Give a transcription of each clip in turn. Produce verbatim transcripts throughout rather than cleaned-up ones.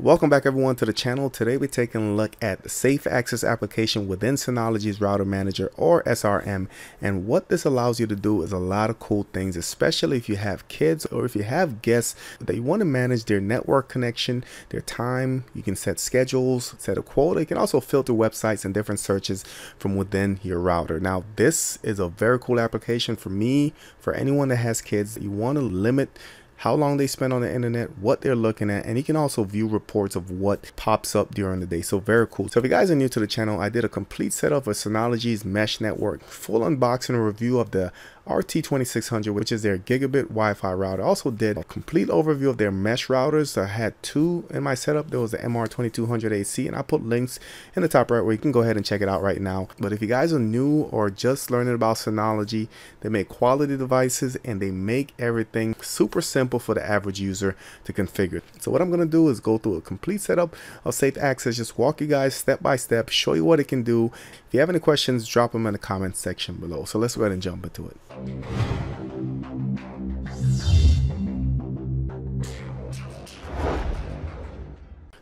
Welcome back everyone to the channel. Today we're taking a look at the Safe Access application within Synology's Router Manager, or S R M, and what this allows you to do is a lot of cool things, especially if you have kids or if you have guests that you want to manage their network connection, their time. You can set schedules, set a quota. You can also filter websites and different searches from within your router. Now this is a very cool application for me, for anyone that has kids. You want to limit how long they spend on the internet, what they're looking at, and you can also view reports of what pops up during the day. So very cool. So if you guys are new to the channel, I did a complete setup of Synology's mesh network, full unboxing and review of the R T twenty-six hundred, which is their gigabit Wi-Fi router. I also did a complete overview of their mesh routers. I had two in my setup. There was the M R twenty-two hundred A C, and I put links in the top right where you can go ahead and check it out right now. But if you guys are new or just learning about Synology, they make quality devices and they make everything super simple for the average user to configure. So what I'm going to do is go through a complete setup of Safe Access, just walk you guys step by step, show you what it can do. If you have any questions, drop them in the comments section below. So let's go ahead and jump into it.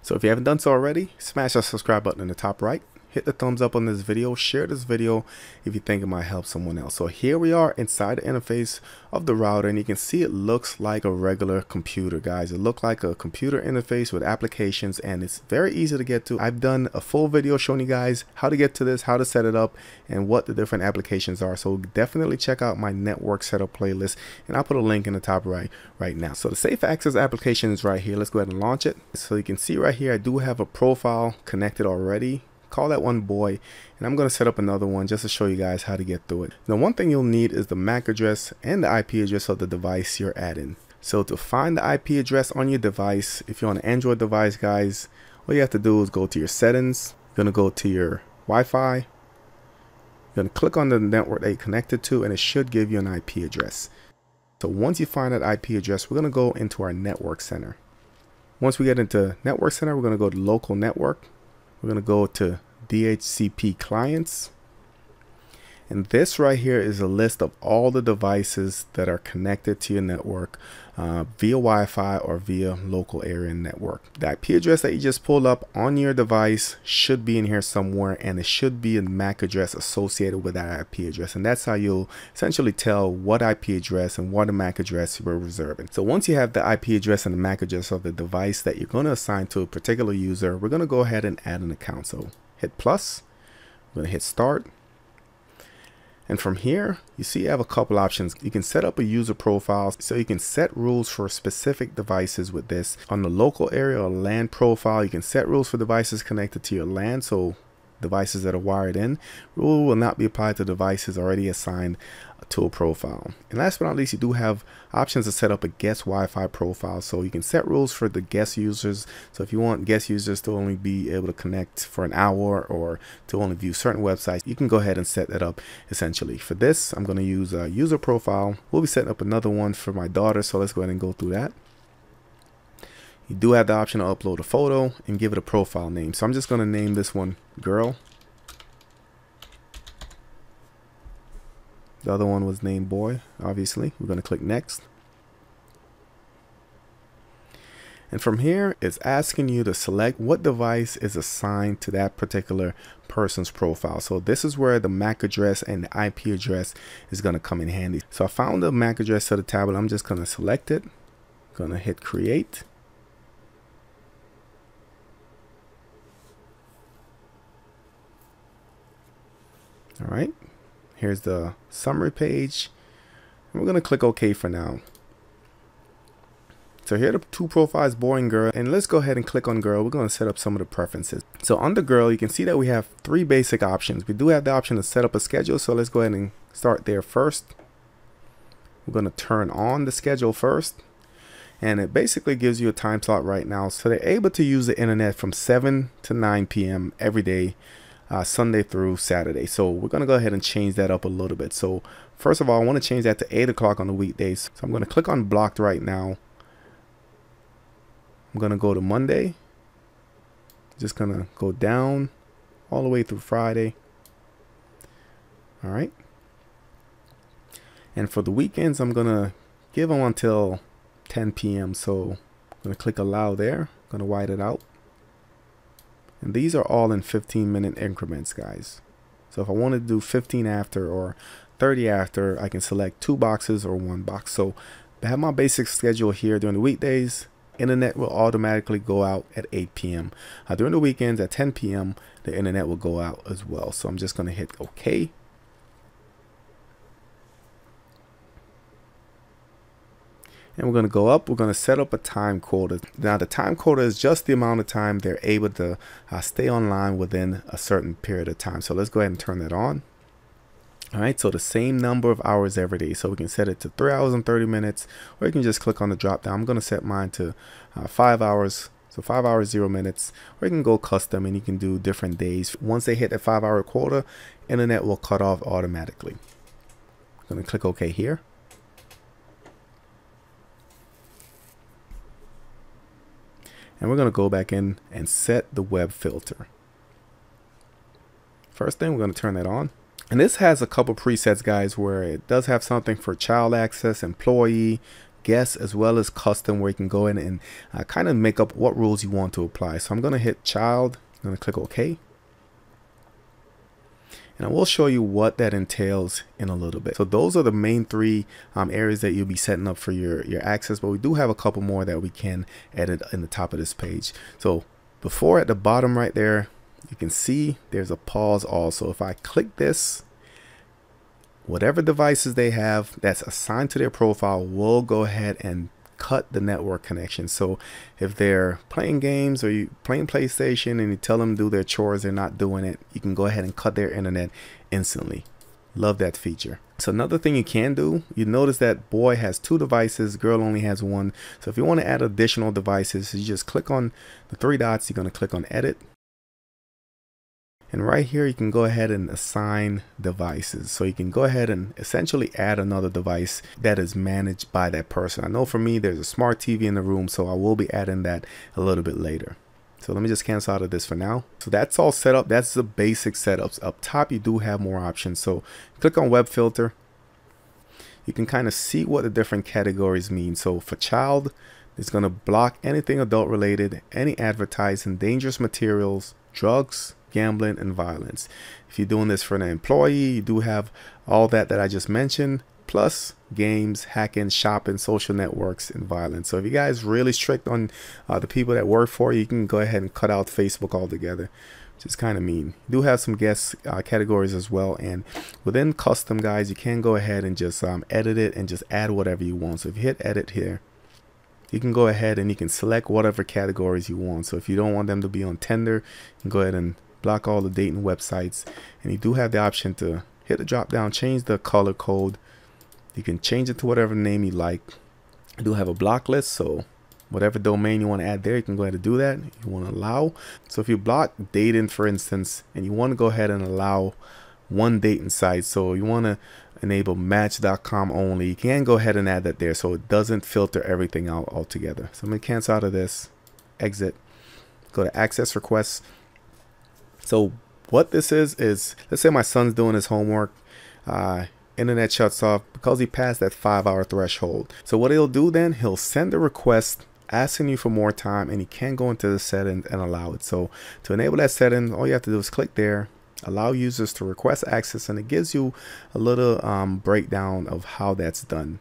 So if you haven't done so already, smash that subscribe button in the top right, hit the thumbs up on this video, share this video if you think it might help someone else. So here we are inside the interface of the router, and you can see it looks like a regular computer, guys. It looks like a computer interface with applications, and it's very easy to get to. I've done a full video showing you guys how to get to this, how to set it up, and what the different applications are. So definitely check out my network setup playlist, and I'll put a link in the top right right now. So the Safe Access application is right here. Let's go ahead and launch it. So you can see right here I do have a profile connected already. Call that one boy, and I'm going to set up another one just to show you guys how to get through it. Now one thing you'll need is the M A C address and the I P address of the device you're at in. So to find the I P address on your device, if you're on an Android device, guys, all you have to do is go to your settings. You're going to go to your Wi-Fi. You're going to click on the network that you're connected to, and it should give you an I P address. So once you find that I P address, we're going to go into our network center. Once we get into network center, we're going to go to local network. We're going to go to D H C P clients, and this right here is a list of all the devices that are connected to your network uh, via Wi-Fi or via local area network. The I P address that you just pulled up on your device should be in here somewhere, and it should be a M A C address associated with that I P address, and that's how you'll essentially tell what I P address and what a M A C address we're reserving. So once you have the I P address and the M A C address of the device that you're going to assign to a particular user, we're going to go ahead and add an account. So hit plus, we're going to hit start. And from here, you see you have a couple options. You can set up a user profile, so you can set rules for specific devices with this. On the local area or LAN profile, you can set rules for devices connected to your LAN. So devices that are wired in, rule will not be applied to devices already assigned to a profile. And last but not least, you do have options to set up a guest Wi-Fi profile, so you can set rules for the guest users. So if you want guest users to only be able to connect for an hour or to only view certain websites, you can go ahead and set that up. Essentially for this, I'm going to use a user profile. We'll be setting up another one for my daughter, so let's go ahead and go through that. You do have the option to upload a photo and give it a profile name. So I'm just going to name this one girl. The other one was named boy, obviously. We're going to click next. And from here, it's asking you to select what device is assigned to that particular person's profile. So this is where the M A C address and the I P address is going to come in handy. So I found the M A C address to the tablet. I'm just going to select it. Going to hit create. All right, here's the summary page. We're going to click OK for now. So here are the two profiles, boy and girl, and let's go ahead and click on girl. We're going to set up some of the preferences. So under girl, you can see that we have three basic options. We do have the option to set up a schedule, so let's go ahead and start there first. We're going to turn on the schedule first, and it basically gives you a time slot right now. So they're able to use the internet from seven to nine P M every day, Uh, Sunday through Saturday. So we're going to go ahead and change that up a little bit. So first of all, I want to change that to eight o'clock on the weekdays. So I'm going to click on blocked right now. I'm going to go to Monday. Just going to go down all the way through Friday. All right. And for the weekends, I'm going to give them until ten P M So I'm going to click allow there. Gonna wide it out. And these are all in fifteen minute increments, guys. So if I want to do fifteen after or thirty after, I can select two boxes or one box. So I have my basic schedule here during the weekdays. Internet will automatically go out at eight p m Uh, during the weekends at ten p m the internet will go out as well. So I'm just going to hit OK. And we're going to go up. We're going to set up a time quota. Now the time quota is just the amount of time they're able to uh, stay online within a certain period of time. So let's go ahead and turn that on. All right, so the same number of hours every day. So we can set it to three hours and thirty minutes, or you can just click on the drop down. I'm going to set mine to uh, five hours. So five hours, zero minutes, or you can go custom and you can do different days. Once they hit a five hour quota, internet will cut off automatically. I'm going to click OK here. And we're going to go back in and set the web filter. First thing, we're going to turn that on. And this has a couple presets, guys, where it does have something for child access, employee, guests, as well as custom, where you can go in and uh, kind of make up what rules you want to apply. So I'm going to hit child. I'm going to click OK. And I will show you what that entails in a little bit. So those are the main three um, areas that you'll be setting up for your, your access, but we do have a couple more that we can edit in the top of this page. So before, at the bottom right there, you can see there's a pause all. So if I click this, whatever devices they have that's assigned to their profile will go ahead and cut the network connection. So if they're playing games or you playing PlayStation and you tell them to do their chores, they're not doing it, you can go ahead and cut their internet instantly. Love that feature. So another thing you can do, you notice that boy has two devices, girl only has one. So if you want to add additional devices, you just click on the three dots, you're going to click on edit. And right here, you can go ahead and assign devices. So you can go ahead and essentially add another device that is managed by that person. I know for me, there's a smart T V in the room, so I will be adding that a little bit later. So let me just cancel out of this for now. So that's all set up. That's the basic setups. Up top, you do have more options. So click on web filter. You can kind of see what the different categories mean. So for child, it's going to block anything adult related, any advertising, dangerous materials, drugs, gambling, and violence. If you're doing this for an employee, you do have all that that I just mentioned, plus games, hacking, shopping, social networks, and violence. So if you guys really strict on uh, the people that work for you, you can go ahead and cut out Facebook altogether, which is kind of mean. You do have some guest uh, categories as well, and within custom, guys, you can go ahead and just um, edit it and just add whatever you want. So if you hit edit here, you can go ahead and you can select whatever categories you want. So if you don't want them to be on Tinder, you can go ahead and block all the dating websites. And you do have the option to hit the drop down, change the color code. You can change it to whatever name you like. I do have a block list, so whatever domain you want to add there, you can go ahead and do that. You want to allow. So if you block dating, for instance, and you want to go ahead and allow one dating site, so you want to enable match dot com only, you can go ahead and add that there, so it doesn't filter everything out altogether. So I'm going to cancel out of this, exit, go to access requests. So what this is, is let's say my son's doing his homework, uh, internet shuts off because he passed that five hour threshold. So what he'll do then, he'll send a request asking you for more time, and he can go into the setting and allow it. So to enable that setting, all you have to do is click there, allow users to request access, and it gives you a little um, breakdown of how that's done.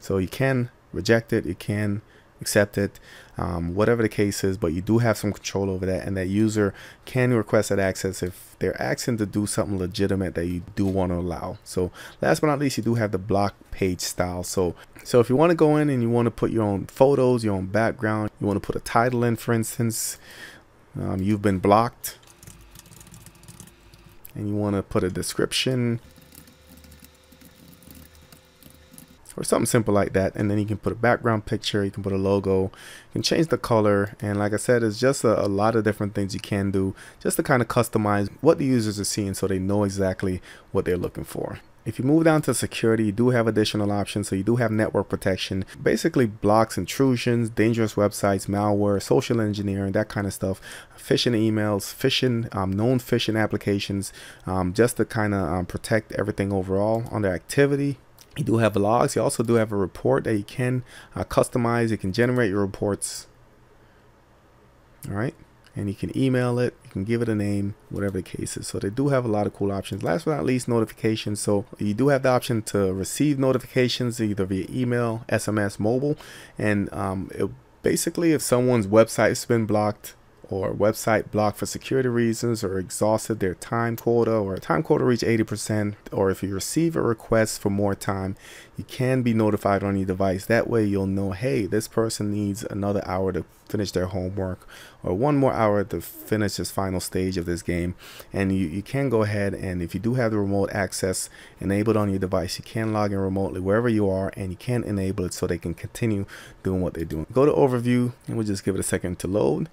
So you can reject it, you can accept it, um, whatever the case is, but you do have some control over that, and that user can request that access if they're asking to do something legitimate that you do want to allow. So last but not least, you do have the block page style. So so if you want to go in and you want to put your own photos, your own background, you want to put a title in, for instance, um, you've been blocked, and you want to put a description or something simple like that. And then you can put a background picture, you can put a logo, you can change the color. And like I said, it's just a, a lot of different things you can do just to kind of customize what the users are seeing so they know exactly what they're looking for. If you move down to security, you do have additional options. So you do have network protection, basically blocks intrusions, dangerous websites, malware, social engineering, that kind of stuff, phishing emails, phishing, um, known phishing applications, um, just to kind of um, protect everything overall. Under activity, You do have logs. You also do have a report that you can uh, customize. You can generate your reports. All right. And you can email it, you can give it a name, whatever the case is. So they do have a lot of cool options. Last but not least, notifications. So you do have the option to receive notifications either via email, S M S, mobile. And um, it, basically, if someone's website's been blocked, or website blocked for security reasons, or exhausted their time quota, or a time quota reach eighty percent, or if you receive a request for more time, you can be notified on your device. That way you'll know, hey, this person needs another hour to finish their homework, or one more hour to finish this final stage of this game. And you, you can go ahead, and if you do have the remote access enabled on your device, you can log in remotely wherever you are, and you can enable it so they can continue doing what they're doing. Go to overview, and we'll just give it a second to load.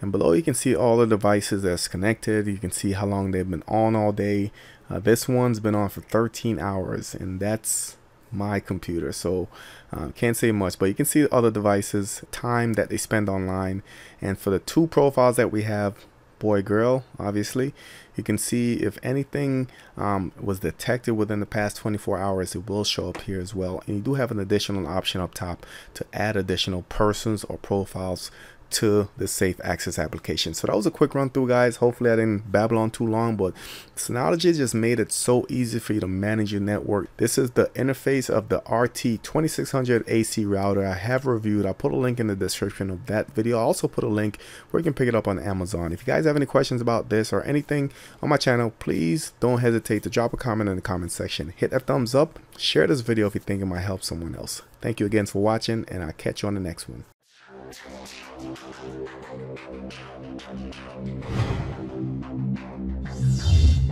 And below you can see all the devices that's connected. You can see how long they've been on all day. Uh, this one's been on for thirteen hours, and that's my computer, so uh, can't say much, but you can see other devices, time that they spend online. And for the two profiles that we have, boy, girl, obviously, you can see if anything um, was detected within the past twenty-four hours, it will show up here as well. And you do have an additional option up top to add additional persons or profiles to the Safe Access application. So that was a quick run through, guys. Hopefully I didn't babble on too long, but Synology just made it so easy for you to manage your network. This is the interface of the R T twenty-six hundred A C router I have reviewed. I'll put a link in the description of that video. I'll also put a link where you can pick it up on Amazon. If you guys have any questions about this or anything on my channel, please don't hesitate to drop a comment in the comment section. Hit that thumbs up, share this video if you think it might help someone else. Thank you again for watching, and I'll catch you on the next one. Thank you.